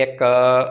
एक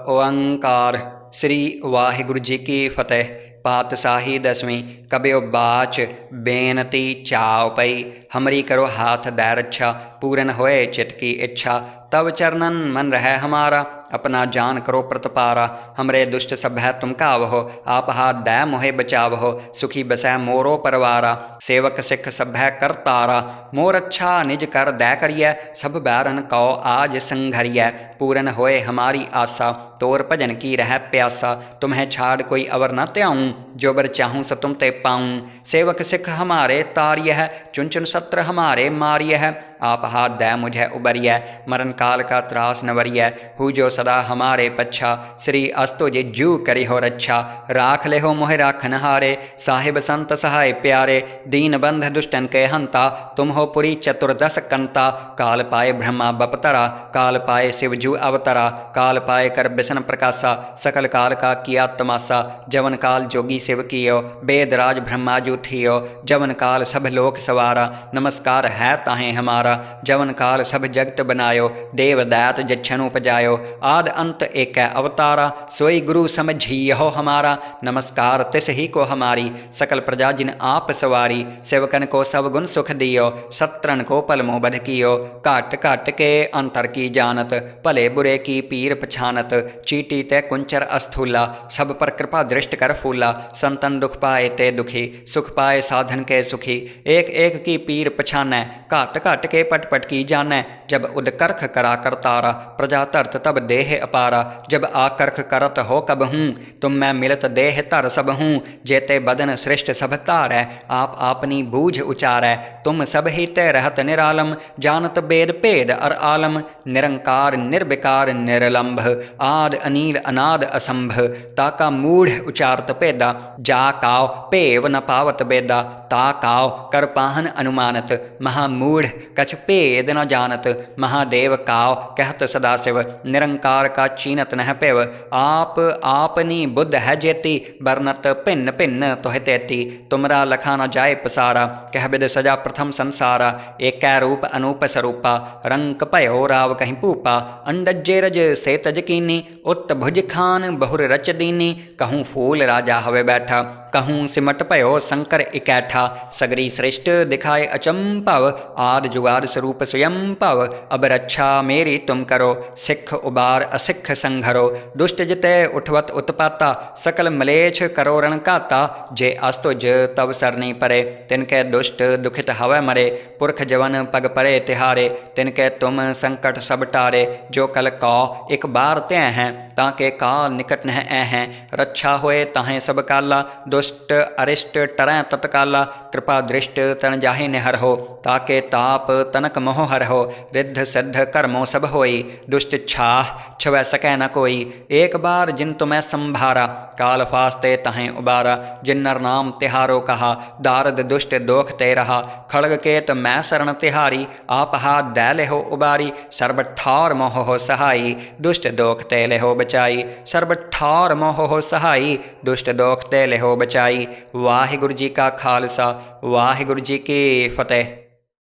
ओंकार श्री वाहिगुरु जी की फतेह। पातशाही दसवीं। कबियो बाच बेनती चाउपई, हमरी करो हाथ दै रच्छा। पूरन होए चित की इच्छा, तब चरणन मन रहे हमारा। अपना जान करो प्रतपारा, हमरे दुष्ट सभय तुम कावहो। आप हाथ दै मोहे बचावहो, सुखी बसै मोरो परवारा। सेवक सिख सभय करतारा, मोर अच्छा निज कर दै करिए। सब बैरन कौ आज संघरिए, पूरन होए हमारी आशा। तोर भजन की रह प्यासा, तुम्हें छाड़ कोई अवर न त्याऊँ। जो बर चाहूँ स तुम ते पाऊँ। सेवक सिख हमारे तारिय है, चुन चुन सत्र हमारे मारिय है। आप हाथ दै मुझे उबरिय, मरण काल का त्रास नवरिय। हु जो सदा हमारे पच्छा, श्री अस्तु जे जू करी हो रच्छा। राख ले हो मोहे राखन हारे, साहिब संत सहाय प्यारे। दीन बंध दुष्टन के हंता, तुम हो पुरी चतुर्दश कंता। काल पाए ब्रह्मा बपतरा, काल पाए शिवजू अवतरा। काल पाए कर बिसन प्रकाशा, सकल काल का किया तमाशा। जवन काल जोगी शिव कियो, बेदराज ब्रह्माजू थियो। जवन काल सब लोक सवारा, नमस्कार है ताहें हमारा। जवन काल सब जगत बनायो, देव दैत जच्छनु उपजायो। आद अंत एक अवतारा, सोई गुरु समझियो हमारा। नमस्कार तिस ही को हमारी, सकल प्रजा जिन आप सवारी। सेवकन को सब गुण सुख दियो, शत्रन को पलमो बध कियो। काट काट के अंतर की जानत, भले बुरे की पीर पछानत। चीटी ते कुंचर अस्थूला, सब पर कृपा दृष्ट कर फूला। संतन दुख पाए ते दुखी, सुख पाए साधन के सुखी। एक एक की पीर पछाने, काट काट के पटपट की जाने। जब उदकर्ख करा कर तारा, प्रजा तरत तब देह अपारा। जब आकर्ख करत हो कब हूँ, तुम मैं मिलत देह तर सब हूँ। जेते बदन श्रेष्ठ सब तार है, आप आपनी बूझ उचार है। तुम सब ही ते रहत निरालम, जानत बेद पेद अर आलम। निरंकार निर्विकार निरलंभ, आद अनील अनाद असंभ। ताका मूढ़ उचारत पेदा, जा काव पेव न पावत बेदा। ताकाव कर पाहन अनुमानत, महामूढ़ कछ भेद न जानत। महादेव काव कहत सदाशिव, निरंकार का चीनत नह पेव। आप आपनी बुद्ध है जेती, बरनत भिन्न भिन्न तोह तेती। तुमरा लखा न जाए पसारा, कह बिद सजा प्रथम संसारा। एक रूप अनूप स्वरूपा, रंक भयो राव कहीं पूपा। अंडज जेरज से तजकीनी, उत भुज खान बहुर रच दीनी। कहूँ फूल राजा हवे बैठा, कहूँ सिमट भयो शंकर इकैठा। सगरी श्रेष्ठ दिखाए अचंभव, आद जुगाद स्वरूप स्वयं भव। अब रक्षा मेरी तुम करो, सिख उबार असिख संघरो। दुष्ट जिते उठवत उत्पाता, सकल मलेच्छ करो रणकाता। जे अस्तुज तब सरनी परे, तिनके दुष्ट दुखित हवै मरे। पुरख जवन पग परे तिहारे, तिनके तुम संकट सब टारे। जो कल कौ एक बार तय हैं, ताके काल निकट नह ऐ हैं। रक्षा होए ताहें सब काला, दुष्ट अरिष्ट टरें तत्काला। कृपा दृष्ट तन जाहि निहर हो, ताके ताप तनक मोहर हो। रिद्ध सिद्ध कर्मो सब होई, दुष्ट छाह छवै सकै न कोई। एक बार जिन तुम्हें संभारा, काल फास्ते तहें उबारा। जिन नर नाम तिहारो कहा, दारद दुष्ट दोख ते रहा। खड़ग केत मैं शरण तिहारी, आप हाथ दै ले हो उबारी। सर्ब ठार मोह हो सहाई, दुष्ट दोख ते ले हो बचाई। सर्ब ठार मोह हो सहाई, दुष्ट दोख ते ले हो बचाई। वाहिगुरु जी का खालसा, वाहिगुरु जी की फतेह।